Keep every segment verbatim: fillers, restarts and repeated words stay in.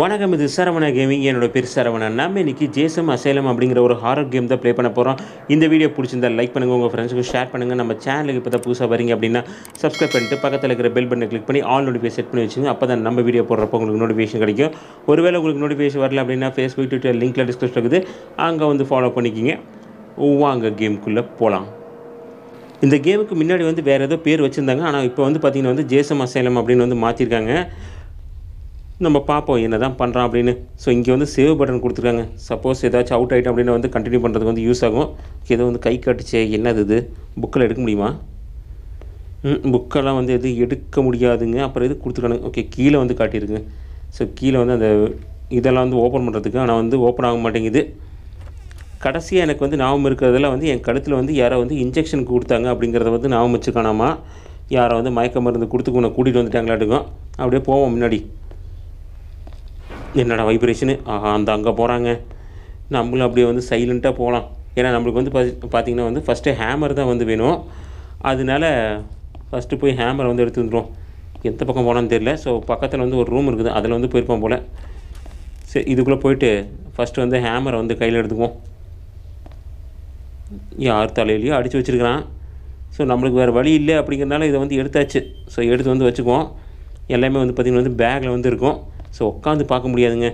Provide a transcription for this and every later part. வணக்கம், இது சரவண கேமிங். என்னோட பேர் சரவணன். நம்ம இன்றைக்கி ஜேசன் அசைலம் அப்படிங்கிற ஒரு ஹாரர் கேம் தான் ப்ளே பண்ண போகிறோம். இந்த வீடியோ பிடிச்சிருந்தா லைக் பண்ணுங்கள், உங்கள் ஃப்ரெண்ட்ஸுக்கு ஷேர் பண்ணுங்கள். நம்ம சேனலுக்கு இப்போ தான் புதுசாக வரீங்க அப்படின்னா சப்ஸ்கிரைப் பண்ணிட்டு பக்கத்தில் இருக்கிற பெல் பட்டனை கிளிக் பண்ணி ஆல் நோட்டிஃபிகேஷன் செட் பண்ணி வச்சுங்க. அப்போ தான் நம்ம வீடியோ போடுறப்போ உங்களுக்கு நோட்டிஃபிகேஷன் கிடைக்கும். ஒருவேளை உங்களுக்கு நோட்டிஃபிகேஷன் வரல அப்படின்னா ஃபேஸ்புக், ட்விட்டர் லிங்க்கில் டிஸ்கஸ் இருக்குது, அங்கே வந்து ஃபாலோ பண்ணிக்கிங்க. வாங்க கேமுக்குள்ளே போகலாம். இந்த கேமுக்கு முன்னாடி வந்து வேறு ஏதோ பேர் வச்சுருந்தாங்க, ஆனால் இப்போ வந்து பார்த்திங்கன்னா வந்து ஜேசன் அசைலம் அப்படின்னு வந்து மாற்றிருக்காங்க. நம்ம பார்ப்போம் என்ன தான் பண்ணுறோம் அப்படின்னு. ஸோ இங்கே வந்து சேவ் பட்டன் கொடுத்துருக்காங்க. சப்போஸ் ஏதாச்சும் அவுட் ஆகிட்டோம் அப்படின்னு வந்து கண்டினியூ பண்ணுறதுக்கு வந்து யூஸ் ஆகும். ஏதோ வந்து கை கட்டுச்சே, என்னது இது? புக்கில் எடுக்க முடியுமா? புக்கெல்லாம் வந்து எது எடுக்க முடியாதுங்க. அப்புறம் எது கொடுத்துருக்கானுங்க? ஓகே, கீழே வந்து காட்டியிருக்குங்க. ஸோ கீழே வந்து அந்த இதெல்லாம் வந்து ஓப்பன் பண்ணுறதுக்கு, ஆனால் வந்து ஓப்பன் ஆக மாட்டேங்குது. கடைசியாக எனக்கு வந்து ஞாபகம் இருக்கிறதெல்லாம் வந்து என் கழுத்தில் வந்து யாரோ வந்து இன்ஜெக்ஷன் கொடுத்தாங்க அப்படிங்கிறத வந்து ஞாபகம் வச்சுக்கானாமா. யாரோ வந்து மயக்க மருந்து கொடுத்து உன்னை கூட்டிகிட்டு வந்துட்டாங்களாட்டுக்கும். அப்படியே போவோம் முன்னாடி. என்னடா வைப்ரேஷனு? ஆஹா, அந்த அங்கே போகிறாங்க. நம்மளும் அப்படியே வந்து சைலண்ட்டாக போகலாம். ஏன்னா நம்மளுக்கு வந்து பார்த்திங்கன்னா வந்து ஃபஸ்ட்டு ஹேமர் தான் வந்து வேணும். அதனால ஃபஸ்ட்டு போய் ஹேமரை வந்து எடுத்து வந்துடுவோம். எந்த பக்கம் போனான்னு தெரியல. ஸோ பக்கத்தில் வந்து ஒரு ரூம் இருக்குது, அதில் வந்து போயிருப்போம் போல். சரி, இதுக்குள்ளே போயிட்டு ஃபஸ்ட்டு வந்து ஹேமரை வந்து கையில் எடுத்துக்குவோம். யார் தலையிலையோ அடித்து வச்சுருக்கிறான். ஸோ நம்மளுக்கு வேறு வழி இல்லை அப்படிங்கிறதுனால இதை வந்து எடுத்தாச்சு. ஸோ எடுத்து வந்து வச்சுக்குவோம். எல்லாமே வந்து பார்த்திங்கன்னா வந்து பேக்கில் வந்து இருக்கும். ஸோ உட்காந்து பார்க்க முடியாதுங்க,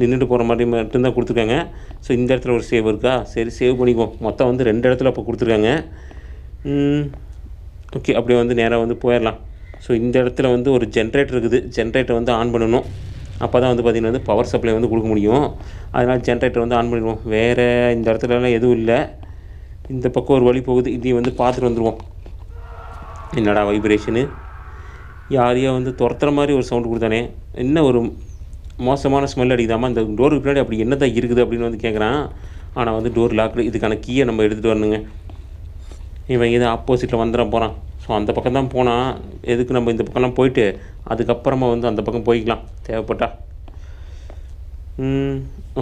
நின்றுட்டு போகிற மாதிரி மட்டும்தான் கொடுத்துருக்காங்க. ஸோ இந்த இடத்துல ஒரு சேவ் இருக்கா? சரி, சேவ் பண்ணிக்குவோம். மொத்தம் வந்து ரெண்டு இடத்துல இப்போ கொடுத்துருக்காங்க. ஓகே, அப்படியே வந்து நேராக வந்து போயிடலாம். ஸோ இந்த இடத்துல வந்து ஒரு ஜென்ரேட்டர் இருக்குது. ஜென்ரேட்டர் வந்து ஆன் பண்ணணும். அப்போ தான் வந்து பார்த்திங்கன்னா வந்து பவர் சப்ளை வந்து கொடுக்க முடியும். அதனால் ஜென்ரேட்டர் வந்து ஆன் பண்ணிடுவோம். வேறு இந்த இடத்துலலாம் எதுவும் இல்லை. இந்த பக்கம் ஒரு வழி போகுது, இதையும் வந்து பார்த்துட்டு வந்துடுவோம். என்னடா வைப்ரேஷனு? யாரையா வந்து துரத்துற மாதிரி ஒரு சவுண்டு கொடுத்தானே. என்ன ஒரு மோசமான ஸ்மெல் அடிக்குதாம்மா. இந்த டோருக்கு பின்னாடி அப்படி என்ன தான் இருக்குது அப்படின்னு வந்து கேட்குறான். ஆனால் வந்து டோர் லாக்கு. இதுக்கான கீயை நம்ம எடுத்துகிட்டு வரணுங்க. இவன் எதுவும் ஆப்போசிட்டில் வந்துட போகிறான். ஸோ அந்த பக்கம் தான் போனால் எதுக்கு நம்ம இந்த பக்கம்லாம் போயிட்டு அதுக்கப்புறமா வந்து அந்த பக்கம் போய்க்கலாம் தேவைப்பட்டா.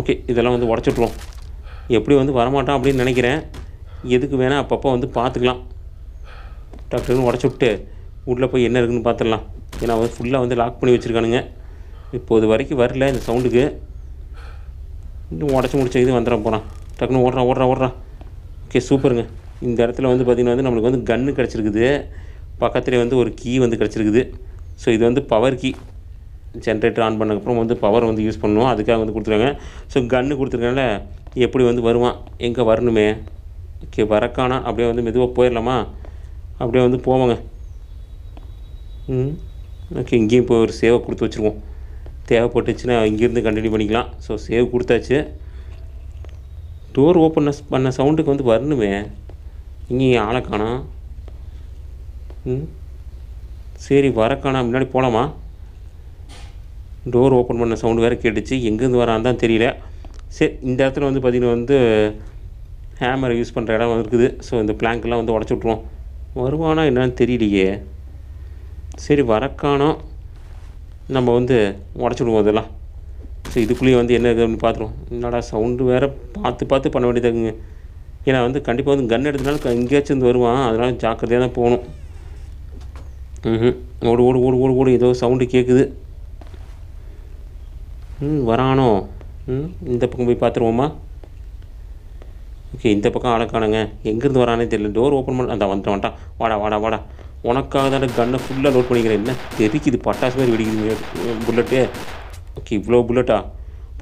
ஓகே, இதெல்லாம் வந்து உடச்சிட்ருவோம். எப்படி வந்து வரமாட்டான் அப்படின்னு நினைக்கிறேன். எதுக்கு வேணால் அப்பப்போ வந்து பார்த்துக்கலாம். டாக்டர்னு உடச்சி விட்டு உள்ளே போய் என்ன இருக்குதுன்னு பார்த்துடலாம். ஏன்னா வந்து ஃபுல்லாக வந்து லாக் பண்ணி வச்சுருக்கானுங்க. இப்போது வரைக்கும் வரல இந்த சவுண்டுக்கு. இன்னும் உடச்சி முடிச்ச இது வந்துட போகிறான். டக்குன்னு ஓடுறான் ஓடுறான் ஓடுறான். ஓகே, சூப்பருங்க. இந்த இடத்துல வந்து பார்த்திங்கன்னா வந்து நம்மளுக்கு வந்து கன்று கிடச்சிருக்குது. பக்கத்துலேயே வந்து ஒரு கீ வந்து கிடச்சிருக்குது. ஸோ இது வந்து பவர் கீ. ஜென்ரேட்டர் ஆன் பண்ணக்கப்புறம் வந்து பவர் வந்து யூஸ் பண்ணுவோம். அதுக்காக வந்து கொடுத்துருக்காங்க. ஸோ கன்று கொடுத்துருக்கனால எப்படி வந்து வருவான், எங்கே வரணுமே. ஓகே, வரக்கானா அப்படியே வந்து மெதுவாக போயிடலாமா? அப்படியே வந்து போவாங்க. ம் ஓகே, இங்கேயும் இப்போ ஒரு சேவை கொடுத்து வச்சுருவோம். தேவைப்பட்டுச்சுன்னா இங்கேருந்து கண்டினியூ பண்ணிக்கலாம். ஸோ சேவ் கொடுத்தாச்சு. டோர் ஓப்பன் பண்ண சவுண்டுக்கு வந்து வரணுமே. இங்கேயும் ஆளை காணோம். ம் சரி, வரக்கானா முன்னாடி போகலாமா? டோர் ஓப்பன் பண்ண சவுண்டு வேறு கேட்டுச்சு. எங்கேருந்து வரான்னு தான் தெரியல. சரி, இந்த இடத்துல வந்து பார்த்திங்கன்னா வந்து ஹேமரை யூஸ் பண்ணுற இடம் இருக்குது. ஸோ இந்த பிளாங்க்லாம் வந்து உடச்சி விட்ருவோம். வருவானா என்னன்னு தெரியலையே. சரி, வரக்கானோம். நம்ம வந்து உடச்சி விடுவோம் அதெல்லாம். ஸோ இதுக்குள்ளேயே வந்து என்ன இருக்குது அப்படின்னு பார்த்துருவோம். என்னடா சவுண்டு வேறு பார்த்து பார்த்து பண்ண வேண்டியதாகுங்க. ஏன்னா வந்து கண்டிப்பாக வந்து கன் எடுத்தனால எங்கேயாச்சும் வந்து வருவான். அதனால் ஜாக்கிரதையாக தான் போகணும். ம் ஓடு ஓடு ஓடு ஓடு ஓடு ஏதோ சவுண்டு கேட்குது. ம் வரானோ? ம் இந்த பக்கம் போய் பார்த்துருவோமா? ஓகே, இந்த பக்கம் அழகானுங்க. எங்கேருந்து வரானே தெரியல. டோர் ஓப்பன் பண்ண அந்த வந்துட்டு வந்துட்டான். வாடா வாடா வாடா, உனக்காக தான் கன்னை ஃபுல்லாக லோட் பண்ணிக்கிறேன். என்ன தெரிக்குது? பட்டாசு மாதிரி வெடிக்குது புல்லட்டு. ஓகே, இவ்வளோ புல்லட்டா?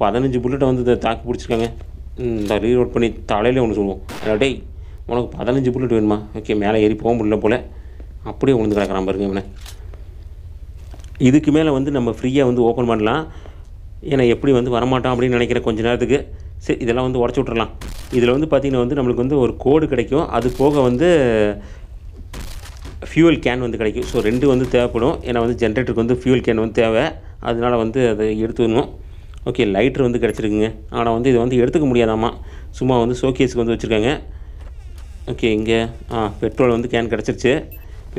பதினஞ்சு புல்லட்டை வந்து தாக்கி பிடிச்சிருக்காங்க. இந்த ரீலோட் பண்ணி தலையில் ஒன்று சொல்லுவோம். அடே, உனக்கு பதினஞ்சு புல்லட் வேணுமா? ஓகே, மேலே ஏறி போக முடியல போல். அப்படியே உழுந்து கிடக்குறான் பாருங்க இவனை. இதுக்கு மேலே வந்து நம்ம ஃப்ரீயாக வந்து ஓப்பன் பண்ணலாம். ஏன்னா எப்படி வந்து வரமாட்டான் அப்படின்னு நினைக்கிறேன் கொஞ்சம் நேரத்துக்கு. சரி, இதெல்லாம் வந்து உடச்சி விட்றலாம். இதில் வந்து பார்த்திங்கன்னா வந்து நம்மளுக்கு வந்து ஒரு கோடு கிடைக்கும். அது போக வந்து ஃபியூவல் கேன் வந்து கிடைக்கும். ஸோ ரெண்டு வந்து தேவைப்படும். ஏன்னா வந்து ஜென்ரேட்டருக்கு வந்து ஃபியூவல் கேன் வந்து தேவை. அதனால் வந்து அதை எடுத்து வரணும். ஓகே, லைட்ரு வந்து கிடச்சிருக்குங்க. ஆனால் வந்து இதை வந்து எடுத்துக்க முடியாதாம்மா. சும்மா வந்து ஷோகேஸுக்கு வந்து வச்சுருக்காங்க. ஓகே, இங்கே ஆ பெட்ரோல் வந்து கேன் கிடச்சிருச்சு.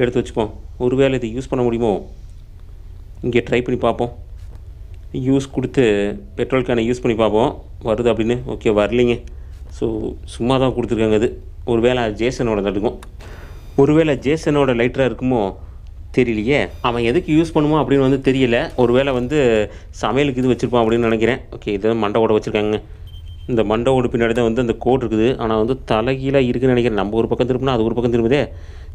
எடுத்து வச்சுப்போம். ஒருவேளை இதை யூஸ் பண்ண முடியுமோ? இங்கே ட்ரை பண்ணி பார்ப்போம். யூஸ் கொடுத்து பெட்ரோல் கேனை யூஸ் பண்ணி பார்ப்போம் வருது அப்படின்னு. ஓகே, வரலைங்க. ஸோ சும்மா தான் கொடுத்துருக்காங்க. அது ஒரு வேளை ஜேசனோட தட்டுக்கும். ஒருவேளை ஜேசனோட லைட்டராக இருக்குமோ? தெரியலையே, அவன் எதுக்கு யூஸ் பண்ணுவான் அப்படின்னு வந்து தெரியல. ஒருவேளை வந்து சமையலுக்கு இது வச்சுருப்பான் அப்படின்னு நினைக்கிறேன். ஓகே, இதை மண்டை ஓட வச்சுருக்காங்க. இந்த மண்டை ஓடு பின்னாடி தான் வந்து அந்த கோடு இருக்குது, ஆனால் வந்து தலைகீழாக இருக்குதுன்னு நினைக்கிறேன். நம்ம ஒரு பக்கம் திரும்பினா அது ஒரு பக்கம் திரும்புதே.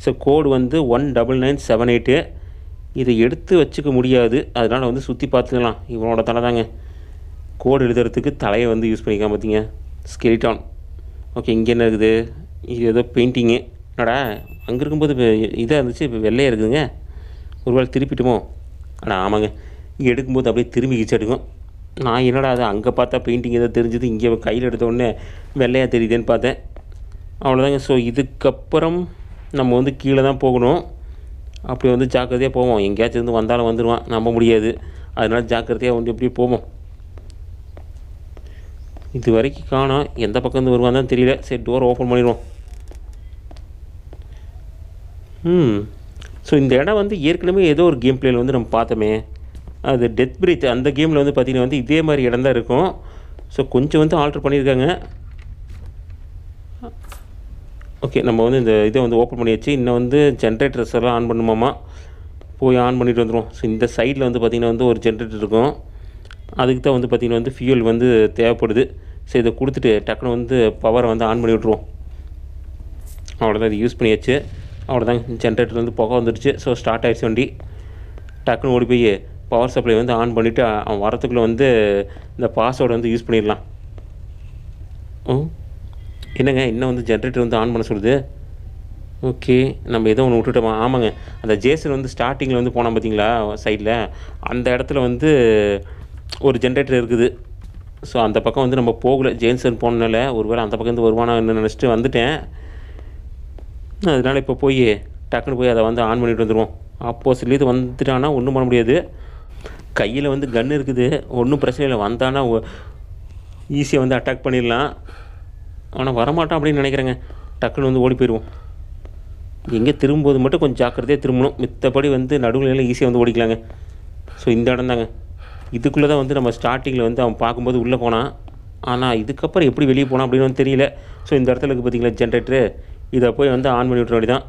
ஸோ கோடு வந்து one double nine seven eight. இதை எடுத்து வச்சுக்க முடியாது, அதனால் வந்து சுற்றி பார்த்துக்கலாம். இவனோட தலை தாங்க கோடு எழுதுறதுக்கு தலையை வந்து யூஸ் பண்ணிக்கலாம். பார்த்திங்க, ஸ்கெலிட்டான். ஓகே, இங்கே என்ன இருக்குது? இது ஏதோ பெயிண்டிங்கு. என்னடா அங்கே இருக்கும்போது இதாக இருந்துச்சு, இப்போ வெள்ளையாக இருக்குதுங்க. ஒரு வேளை திருப்பிட்டுமோ? ஆனால் ஆமாங்க, இங்கே எடுக்கும்போது அப்படியே திரும்பி கிச்செடுக்கும். நான் என்னடா அது அங்கே பார்த்தா பெயிண்டிங் ஏதோ தெரிஞ்சது, இங்கே கையில் எடுத்தோடனே வெள்ளையாக தெரியுதுன்னு பார்த்தேன். அவ்வளோதாங்க. ஸோ இதுக்கப்புறம் நம்ம வந்து கீழே தான் போகணும். அப்படி வந்து ஜாக்கிரதையாக போவோம். எங்கேயாச்சும் இருந்து வந்தாலும் வந்துடுவான், நம்ப முடியாது. அதனால் ஜாக்கிரதையாக வந்து எப்படி போவோம். இது வரைக்கும் காணோம், எந்த பக்கம் இருந்து வருவான் தான் தெரியல. சரி, டோர் ஓப்பன் பண்ணிடுவோம். ம் ஸோ இந்த இடம் வந்து ஏற்கனவே ஏதோ ஒரு கேம் பிளேயில் வந்து நம்ம பார்த்தோமே, அது டெத் பிரீத். அந்த கேமில் வந்து பார்த்திங்கன்னா வந்து இதே மாதிரி இடம் தான் இருக்கும். ஸோ கொஞ்சம் வந்து ஆல்ட்ரு பண்ணியிருக்காங்க. ஓகே, நம்ம வந்து இந்த இதை வந்து ஓப்பன் பண்ணி வச்சு இன்னும் வந்து ஜென்ரேட்டர்ஸ் எல்லாம் ஆன் பண்ணுமாமா, போய் ஆன் பண்ணிட்டு வந்துடுவோம். ஸோ இந்த சைடில் வந்து பார்த்திங்கன்னா வந்து ஒரு ஜென்ரேட்டர் இருக்கும். அதுக்கு தான் வந்து பார்த்திங்கன்னா வந்து ஃபியூல் வந்து தேவைப்படுது. ஸோ இதை கொடுத்துட்டு டக்குனு வந்து பவரை வந்து ஆன் பண்ணி விட்ருவோம். அவ்வளோதான், இது யூஸ் பண்ணியாச்சு. அவ்வளோதான், ஜென்ரேட்டர் வந்து புகை வந்துடுச்சு. ஸோ ஸ்டார்ட் ஆகிடுச்சு வண்டி. டக்குனு ஓடி போய் பவர் சப்ளை வந்து ஆன் பண்ணிவிட்டு அவன் வரத்துக்குள்ளே வந்து இந்த பாஸ்வேர்டு வந்து யூஸ் பண்ணிடலாம். ம் என்னங்க, இன்னும் வந்து ஜென்ரேட்டர் வந்து ஆன் பண்ண சொல்லுது. ஓகே, நம்ம எதோ ஒன்று விட்டுட்டோமா? ஆமாங்க, அந்த ஜேசன் வந்து ஸ்டார்டிங்கில் வந்து போனால் பார்த்தீங்களா சைடில், அந்த இடத்துல வந்து ஒரு ஜென்ரேட்டர் இருக்குது. ஸோ அந்த பக்கம் வந்து நம்ம போகலை, ஜேசன் போனனால. ஒரு வேளை அந்த பக்கம் வந்து வருவானா நினச்சிட்டு வந்துட்டேன். அதனால் இப்போ போய் டக்குன்னு போய் அதை வந்து ஆன் பண்ணிட்டு வந்துடுவோம். ஆப்போசிட்லேயே இது வந்துட்டானா ஒன்றும் பண்ண முடியாது. கையில் வந்து கன் இருக்குது, ஒன்றும் பிரச்சனை இல்லை. வந்தானா ஈஸியாக வந்து அட்டாக் பண்ணிடலாம். ஆனால் வரமாட்டான் அப்படின்னு நினைக்கிறேங்க. டக்குன்னு வந்து ஓடி போயிடுவோம். எங்கே திரும்பும்போது மட்டும் கொஞ்சம் ஜாக்கிரதையாக திரும்பணும், மித்தபடி வந்து நடுவில் எல்லாம் ஈஸியாக வந்து ஓடிக்கலாங்க. ஸோ இந்த இடம் தாங்க, இதுக்குள்ளே தான் வந்து நம்ம ஸ்டார்டிங்கில் வந்து அவன் பார்க்கும்போது உள்ளே போனான். ஆனால் இதுக்கப்புறம் எப்படி வெளியே போனான் அப்படின்னு வந்து தெரியல. ஸோ இந்த இடத்துல இருக்குது பார்த்திங்களா ஜென்ரேட்டரு, இதை போய் வந்து ஆன் பண்ணி விட்டுற வேண்டிதான்.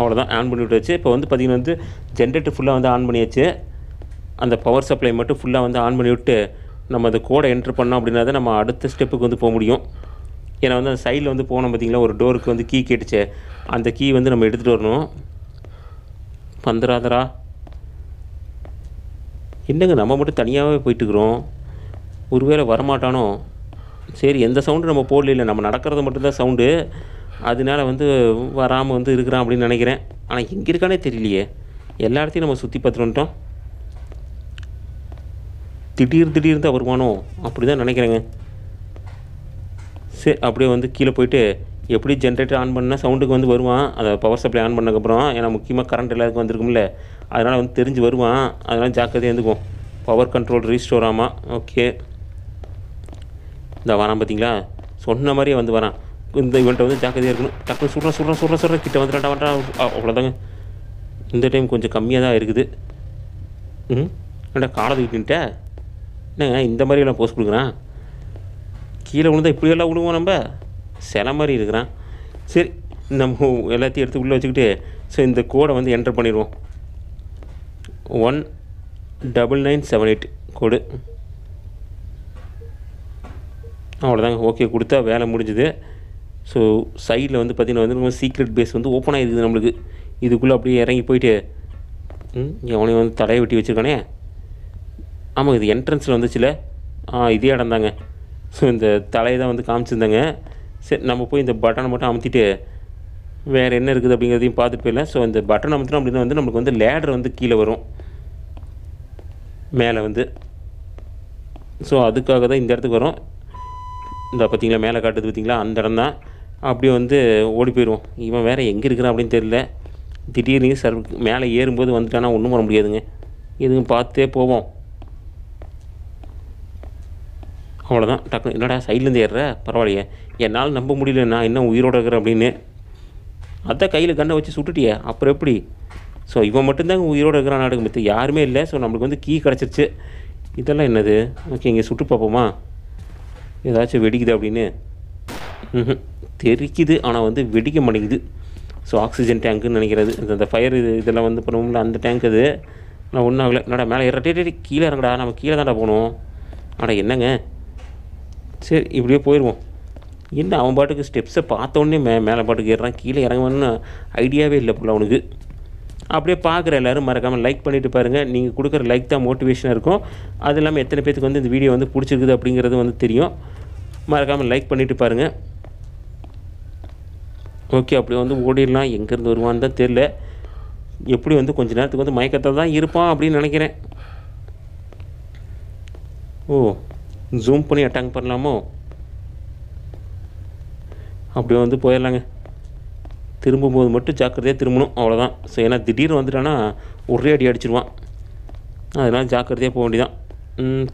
அவ்வளோதான், ஆன் பண்ணி விட்டுருச்சு. இப்போ வந்து பார்த்திங்கன்னா வந்து ஜென்ரேட்டர் ஃபுல்லாக வந்து ஆன் பண்ணியாச்சு. அந்த பவர் சப்ளை மட்டும் ஃபுல்லாக வந்து ஆன் பண்ணி விட்டு நம்ம அந்த கோடை என்ட்ரு பண்ணோம் அப்படின்னா தான் நம்ம அடுத்த ஸ்டெப்புக்கு வந்து போக முடியும். ஏன்னா வந்து அந்த சைடில் வந்து போனோம் பார்த்திங்களா, ஒரு டோருக்கு வந்து கீ கேட்டுச்சு. அந்த கீ வந்து நம்ம எடுத்துகிட்டு வரணும். பந்தராதரா என்னங்க, நம்ம மட்டும் தனியாகவே போயிட்டுருக்குறோம். ஒருவேளை வரமாட்டானோ? சரி, எந்த சவுண்டு நம்ம போடல, இல்லை நம்ம நடக்கிறது மட்டும்தான் சவுண்டு. அதனால வந்து வராமல் வந்து இருக்கிறான் அப்படின்னு நினைக்கிறேன். ஆனால் எங்கே இருக்கானே தெரியலையே. எல்லா இடத்தையும் நம்ம சுற்றி பார்த்துட்டோம். திடீர் திடீர்னு தான் வருமானோ அப்படி தான் நினைக்கிறேங்க. சரி, அப்படியே வந்து கீழே போயிட்டு எப்படி ஜென்ரேட்டர் ஆன் பண்ணால் சவுண்டுக்கு வந்து வருவான். அதை பவர் சப்ளை ஆன் பண்ணக்கப்புறம், ஏன்னா முக்கியமாக கரண்ட் எல்லாருக்கும் வந்திருக்கும்ல, அதனால் வந்து தெரிஞ்சு வருவான். அதனால் ஜாக்கிரதையாக இருந்துக்கும். பவர் கண்ட்ரோல் ரீஸ்டோர் ஆமாம். ஓகே, இந்த வரான் பார்த்திங்களா, சொன்ன மாதிரியே வந்து வரான். இந்த இவன்ட்ட வந்து ஜாக்கிரதையாக இருக்கணும். டக்குனு சுடுறேன் சுடுறேன் சுடுறேன் சுடுறேன் கிட்ட வந்து ரெண்டா வேண்டாம். அவ்வளோதாங்க, இந்த டைம் கொஞ்சம் கம்மியாக தான் இருக்குது. ம் ஏண்டா காலத்துக்கிட்டே என்னங்க இந்த மாதிரி எல்லாம் போஸ்ட் கொடுக்குறான். கீழே விழுந்தா இப்படியெல்லாம் விழுவோம், நம்ம சில மாதிரி இருக்கிறான். சரி, நம்ம எல்லாத்தையும் எடுத்து உள்ளே வச்சுக்கிட்டு ஸோ இந்த கோடை வந்து என்ட்ரு பண்ணிடுவோம். One double nine seven eight code. அவ்வளோதாங்க, ஓகே கொடுத்தா வேலை முடிஞ்சுது. ஸோ சைடில் வந்து பார்த்திங்கன்னா வந்து நம்ம சீக்ரெட் பேஸ் வந்து ஓப்பனாக இருக்குது நம்மளுக்கு. இதுக்குள்ளே அப்படியே இறங்கி போயிட்டு எவனையும் வந்து தடையை வெட்டி வச்சுருக்கானே. ஆமாம், இது என்ட்ரன்ஸில் வந்துச்சுல. ஆ, இதே இடம் தாங்க. ஸோ இந்த தலையை தான் வந்து காமிச்சிருந்தாங்க. சரி, நம்ம போய் இந்த பட்டனை மட்டும் அமுத்திட்டு வேறு என்ன இருக்குது அப்படிங்கிறதையும் பார்த்துட்டு போயிடல. ஸோ இந்த பட்டன் அமுத்தினோம் அப்படின்னா வந்து நம்மளுக்கு வந்து லேடர் வந்து கீழே வரும் மேலே வந்து. ஸோ அதுக்காக தான் இந்த இடத்துக்கு வரும். இந்த பார்த்திங்களா மேலே காட்டுது பார்த்திங்களா, அந்த இடம் தான். அப்படியே வந்து ஓடி போயிடுவோம். இவன் வேறு எங்கே இருக்கிறான் அப்படின்னு தெரியல. திடீர்னு சர் மேலே ஏறும்போது வந்துட்டானா ஒன்றும் பண்ண முடியாதுங்க. எதுவும் பார்த்தே போவோம். அவ்வளோதான், டக்குனு என்னடா சைட்லேருந்து ஏறுற, பரவாயில்லையே, என்னால் நம்ப முடியல நான் என்ன உயிரோடு இருக்கிறேன் அப்படின்னு. அதான் கையில் கண்ணை வச்சு சுட்டுட்டியே, அப்புறம் எப்படி? ஸோ இவன் மட்டும்தாங்க உயிரோடு இருக்கிறான், நாடுக்கு மற்ற யாருமே இல்லை. ஸோ நம்மளுக்கு வந்து கீ கிடச்சிருச்சு. இதெல்லாம் என்னது? ஓகே, இங்கே சுட்டு பார்ப்போமா, ஏதாச்சும் வெடிக்குது அப்படின்னு. ம் தெரிக்குது, ஆனால் வந்து வெடிக்க மாட்டேங்குது. ஸோ ஆக்சிஜன் டேங்க்குன்னு நினைக்கிறது. இந்த ஃபயர் இது இதெல்லாம் வந்து இப்போ ரூமில் அந்த டேங்க் இது நான் ஒன்றும் ஆகலை. என்னடா மேலே இரட்டேட்டி கீழே இறங்கடா, நம்ம கீழே தான்டா போகணும். ஆனால் என்னங்க சரி இப்படியே போயிடுவோம். என்ன அவன் பாட்டுக்கு ஸ்டெப்ஸை பார்த்தோன்னே மே மேலே பாட்டுக்கு ஏறுறான், கீழே இறங்குவான்னு ஐடியாவே இல்லை போல் அவனுக்கு. அப்படியே பார்க்குற எல்லோரும் மறக்காமல் லைக் பண்ணிவிட்டு பாருங்கள். நீங்கள் கொடுக்குற லைக் தான் மோட்டிவேஷனாக இருக்கும். அது இல்லாமல் எத்தனை பேருக்கு வந்து இந்த வீடியோ வந்து பிடிச்சிருக்குது அப்படிங்கிறது வந்து தெரியும். மறக்காமல் லைக் பண்ணிவிட்டு பாருங்கள். ஓகே அப்படியே வந்து ஓடிடலாம். எங்கேருந்து வருவான்னு தான் தெரில. எப்படி வந்து கொஞ்சம் நேரத்துக்கு வந்து மயக்கத்தை தான் இருப்பான் அப்படின்னு நினைக்கிறேன். ஓ ஜூம் பண்ணி அட்டாக் பண்ணலாமோ? அப்படியே வந்து போயிடலாங்க. திரும்பும்போது மட்டும் ஜாக்கிரதையாக திரும்பணும், அவ்வளோதான். ஸோ ஏன்னா திடீர்னு வந்துட்டான்னா ஒரே அடி அடிச்சிடுவான். அதனால் ஜாக்கிரதையாக போக வேண்டியதான்.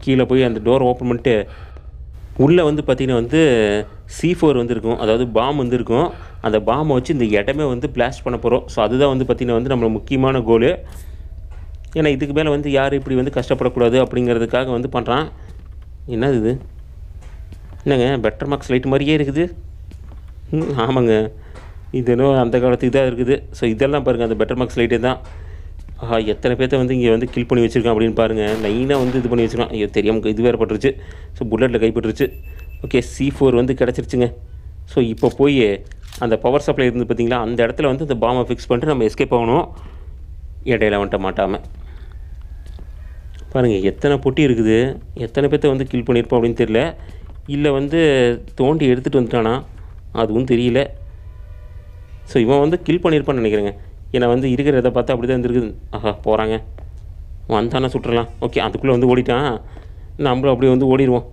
கீழே போய் அந்த டோரை ஓப்பன் பண்ணிட்டு உள்ளே வந்து பார்த்திங்கன்னா வந்து சி ஃபோர் வந்து இருக்கும், அதாவது பாம் வந்து இருக்கும். அந்த பாம்பை வச்சு இந்த இடமே வந்து பிளாஸ்ட் பண்ண போகிறோம். ஸோ அதுதான் வந்து பார்த்திங்கன்னா வந்து நம்மளோட முக்கியமான கோலு. ஏன்னா இதுக்கு மேலே வந்து யாரும் இப்படி வந்து கஷ்டப்படக்கூடாது அப்படிங்கிறதுக்காக வந்து பண்ணுறான். என்னது இது? என்னங்க பெட்டர் மார்க்ஸ் லைட் மாதிரியே இருக்குது. ம் ஆமாங்க, இது என்னோ அந்த காலத்துக்கு தான் இருக்குது. ஸோ இதெல்லாம் பாருங்கள், அந்த பெட்டர் மார்க்ஸ் லைட்டே தான். ஆஹா எத்தனை பேர்த்த வந்து இங்கே வந்து கில் பண்ணி வச்சுருக்கான் அப்படின்னு பாருங்கள். லைனாக வந்து இது பண்ணி வச்சுருக்கான். ஐயோ தெரியாமல் இது வேறு பட்டுருச்சு. ஸோ புல்லட்டில் கைப்பட்டுருச்சு. ஓகே சி ஃபோர் வந்து கிடச்சிருச்சுங்க. ஸோ இப்போ போய் அந்த பவர் சப்ளை இருந்து பார்த்திங்களா, அந்த இடத்துல வந்து அந்த பாம்பை ஃபிக்ஸ் பண்ணிட்டு நம்ம எஸ்கேப் ஆகணும், இடையில வந்துட்ட மாட்டாமல். பாருங்கள் எத்தனை பொட்டி இருக்குது, எத்தனை பேர்த்த வந்து கில் பண்ணியிருப்போம் அப்படின்னு தெரியல. இல்லை வந்து தோண்டி எடுத்துகிட்டு வந்துட்டானா அதுவும் தெரியல. ஸோ இவன் வந்து கில் பண்ணியிருப்பான்னு நினைக்கிறேங்க. ஏன்னா வந்து இருக்கிறத பார்த்தா அப்படி தான் இருந்திருக்குது. ஆஹா போகிறாங்க, வந்தானா சுட்டுறலாம். ஓகே அதுக்குள்ளே வந்து ஓடிட்டான், நம்மளும் அப்படியே வந்து ஓடிடுவோம்.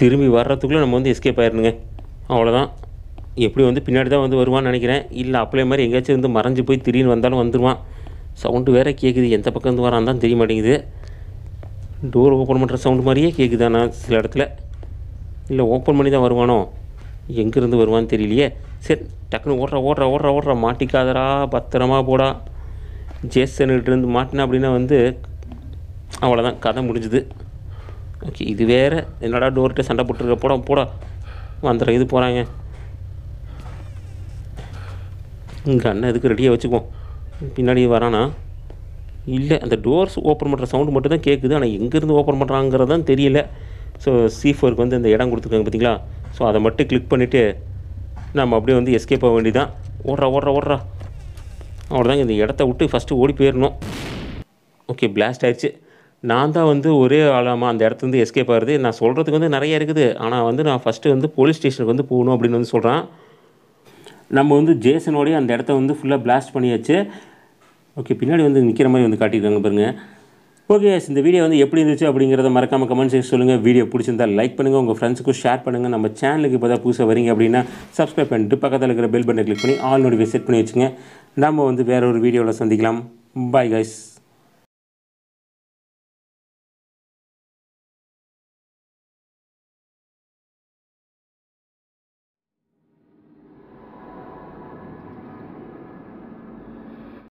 திரும்பி வர்றதுக்குள்ளே நம்ம வந்து எஸ்கேப் ஆயிடணுங்க, அவ்வளோதான். எப்படி வந்து பின்னாடி தான் வந்து வருவான்னு நினைக்கிறேன். இல்லை அப்படியே மாதிரி எங்கேயாச்சும் இருந்து மறைஞ்சி போய் திடீர்னு வந்தாலும் வந்துடுவான். சவுண்டு வேறு கேட்குது, எந்த பக்கம் இருந்து வரான்னு தான் தெரிய மாட்டேங்குது. டோர் ஓப்பன் பண்ணுற சவுண்டு மாதிரியே கேட்குதாண்ணா சில இடத்துல. இல்லை ஓப்பன் பண்ணி தான் வருவானோ, எங்கேருந்து வருவான்னு தெரியலையே. சரி டக்குன்னு ஓடுற ஓடுற ஓடுற ஓடுற மாட்டிக்காதரா, பத்திரமா போடா. ஜேசன்கிட்டேருந்து மாட்டினா அப்படின்னா வந்து அவ்வளோதான், கதை முடிஞ்சுது. ஓகே இது வேறு என்னடா டோர்கிட்ட சண்டை போட்டுருக்க, போட போட வந்துடுற இது போகிறாங்க. இங்கே அண்ணன் இதுக்கு ரெடியாக வச்சுக்குவோம். பின்னாடி வரானா? இல்லை அந்த டோர்ஸ் ஓப்பன் பண்ணுற சவுண்டு மட்டும் தான் கேட்குது. ஆனால் எங்கேருந்து ஓப்பன் பண்ணுறாங்கிறது தான் தெரியல. ஸோ சி ஃபோருக்கு வந்து இந்த இடம் கொடுத்துருக்காங்க பார்த்திங்களா. ஸோ அதை மட்டும் கிளிக் பண்ணிவிட்டு நம்ம அப்படியே வந்து எஸ்கேப் ஆக வேண்டியதான். ஓடுறா ஓடுறா ஓடுறா, அவ்வளோதாங்க. இந்த இடத்த விட்டு ஃபஸ்ட்டு ஓடி போயிடணும். ஓகே பிளாஸ்ட் ஆகிடுச்சு. நான் தான் வந்து ஒரே ஆளாமல் அந்த இடத்துலேருந்து எஸ்கேப் ஆகுறது. நான் சொல்கிறதுக்கு வந்து நிறையா இருக்குது, ஆனால் வந்து நான் ஃபஸ்ட்டு வந்து போலீஸ் ஸ்டேஷனுக்கு வந்து போகணும் அப்படின்னு வந்து சொல்கிறேன். நம்ம வந்து ஜேசனோடைய அந்த இடத்த வந்து ஃபுல்லாக பிளாஸ்ட் பண்ணியாச்சு. ஓகே பின்னாடி வந்து நிற்கிற மாதிரி வந்து காட்டியிருக்காங்க பாருங்கள். ஓகே இந்த வீடியோ வந்து எப்படி இருந்துச்சு அப்படிங்கிறத மறக்காமல் கமெண்ட் செக்ஷன் சொல்லுங்கள். வீடியோ பிடிச்சிருந்தால் லைக் பண்ணுங்கள், உங்கள் ஃப்ரெண்ட்ஸுக்கும் ஷேர் பண்ணுங்கள். நம்ம சேனலுக்கு இப்போ தான் புதுசாக வரீங்க அப்படின்னா சப்ஸ்கிரைப் பண்ணிட்டு பக்கத்தில் இருக்கிற பெல் பட்டனை கிளிக் பண்ணி ஆல் நோட்டிஃபிகேஷன் செட் பண்ணி வச்சுங்க. நம்ம வந்து வேறு ஒரு வீடியோவில் சந்திக்கலாம். Bye guys.